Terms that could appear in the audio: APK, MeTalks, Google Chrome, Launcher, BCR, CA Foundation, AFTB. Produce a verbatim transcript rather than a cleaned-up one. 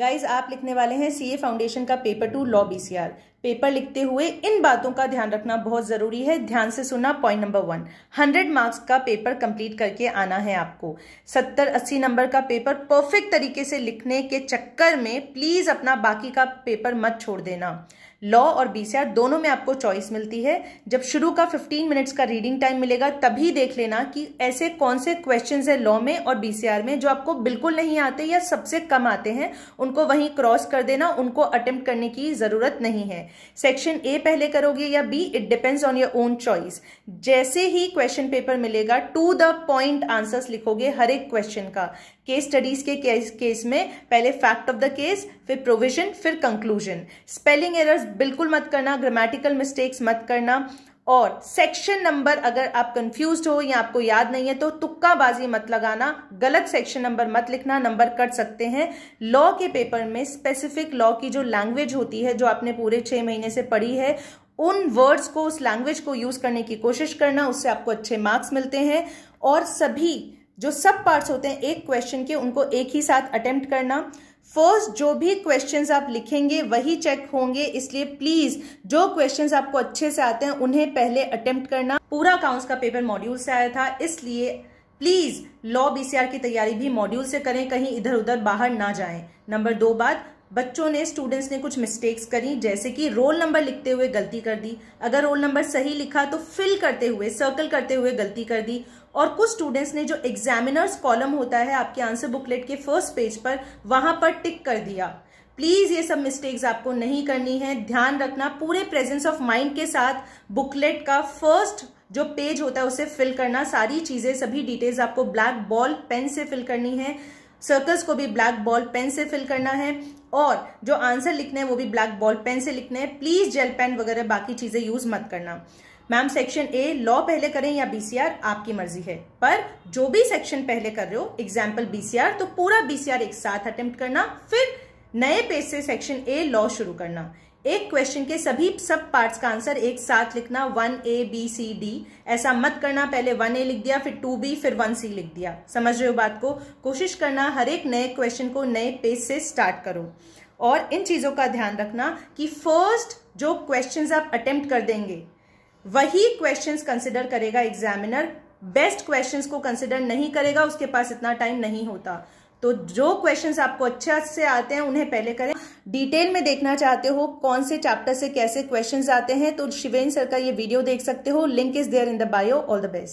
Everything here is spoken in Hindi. गाइज आप लिखने वाले हैं सीए फाउंडेशन का paper two law BCR. Paper लिखते हुए इन बातों का ध्यान रखना बहुत ज़रूरी है, ध्यान से सुनना। Point number one, hundred marks का पेपर कंप्लीट करके आना है आपको। सत्तर अस्सी नंबर का पेपर परफेक्ट तरीके से लिखने के चक्कर में प्लीज़ अपना बाकी का पेपर मत छोड़ देना। लॉ और बीसीआर दोनों में आपको चॉइस मिलती है। जब शुरू का पंद्रह मिनट्स का रीडिंग टाइम मिलेगा तभी देख लेना कि ऐसे कौन से क्वेश्चंस हैं लॉ में और बीसीआर में जो आपको बिल्कुल नहीं आते या सबसे कम आते हैं, उनको वहीं क्रॉस कर देना, उनको अटेम्प्ट करने की ज़रूरत नहीं है। सेक्शन ए पहले करोगे या B, it depends on your own choice. जैसे ही क्वेश्चन पेपर मिलेगा टू द पॉइंट आंसर्स लिखोगे हर एक क्वेश्चन का। केस स्टडीज के केस, केस में पहले फैक्ट ऑफ द केस, फिर प्रोविजन, फिर कंक्लूजन। स्पेलिंग एरर्स बिल्कुल मत करना, ग्रामेटिकल मिस्टेक्स मत करना। और सेक्शन नंबर अगर आप कंफ्यूज्ड हो या आपको याद नहीं है तो तुक्काबाजी मत लगाना, गलत सेक्शन नंबर मत लिखना, नंबर कट सकते हैं। लॉ के पेपर में स्पेसिफिक लॉ की जो लैंग्वेज होती है, जो आपने पूरे छः महीने से पढ़ी है, उन वर्ड्स को, उस लैंग्वेज को यूज़ करने की कोशिश करना, उससे आपको अच्छे मार्क्स मिलते हैं। और सभी जो सब पार्ट्स होते हैं एक क्वेश्चन के, उनको एक ही साथ अटेम्प्ट करना। फर्स्ट जो भी क्वेश्चंस आप लिखेंगे वही चेक होंगे, इसलिए प्लीज़ जो क्वेश्चंस आपको अच्छे से आते हैं उन्हें पहले अटेम्प्ट करना। पूरा अकाउंट्स का पेपर मॉड्यूल से आया था, इसलिए प्लीज़ लॉ बीसीआर की तैयारी भी मॉड्यूल से करें, कहीं इधर उधर बाहर ना जाएं। नंबर दो बात, बच्चों ने, स्टूडेंट्स ने कुछ मिस्टेक्स करी, जैसे कि रोल नंबर लिखते हुए गलती कर दी। अगर रोल नंबर सही लिखा तो फिल करते हुए, सर्कल करते हुए गलती कर दी। और कुछ स्टूडेंट्स ने जो एग्जामिनर्स कॉलम होता है आपके आंसर बुकलेट के फर्स्ट पेज पर, वहां पर टिक कर दिया। प्लीज़ ये सब मिस्टेक्स आपको नहीं करनी है, ध्यान रखना। पूरे प्रेजेंस ऑफ माइंड के साथ बुकलेट का फर्स्ट जो पेज होता है उसे फिल करना। सारी चीज़ें, सभी डिटेल्स आपको ब्लैक बॉल पेन से फिल करनी है। सर्कल्स को भी ब्लैक बॉल पेन से फिल करना है और जो आंसर लिखने हैं वो भी ब्लैक बॉल पेन से लिखने हैं। प्लीज़ जेल पेन वगैरह बाकी चीज़ें यूज़ मत करना। मैम सेक्शन ए लॉ पहले करें या बीसीआर, आपकी मर्जी है, पर जो भी सेक्शन पहले कर रहे हो, एग्जाम्पल बीसीआर, तो पूरा बीसीआर एक साथ अटेम्प्ट करना, फिर नए पेज से सेक्शन ए लॉ शुरू करना। एक क्वेश्चन के सभी सब पार्ट्स का आंसर एक साथ लिखना, one A B C D, ऐसा मत करना पहले वन ए लिख दिया, फिर टू बी, फिर वन सी लिख दिया। समझ रहे हो बात को? कोशिश करना हर एक नए क्वेश्चन को नए पेज से स्टार्ट करो। और इन चीज़ों का ध्यान रखना कि फर्स्ट जो क्वेश्चंस आप अटेम्प्ट कर देंगे वही क्वेश्चंस कंसिडर करेगा एग्जामिनर, बेस्ट क्वेश्चंस को कंसिडर नहीं करेगा, उसके पास इतना टाइम नहीं होता। तो जो क्वेश्चंस आपको अच्छे से आते हैं उन्हें पहले करें। डिटेल में देखना चाहते हो कौन से चैप्टर से कैसे क्वेश्चंस आते हैं तो शिवेंद्र सर का ये वीडियो देख सकते हो, link is there in the bio. All the best.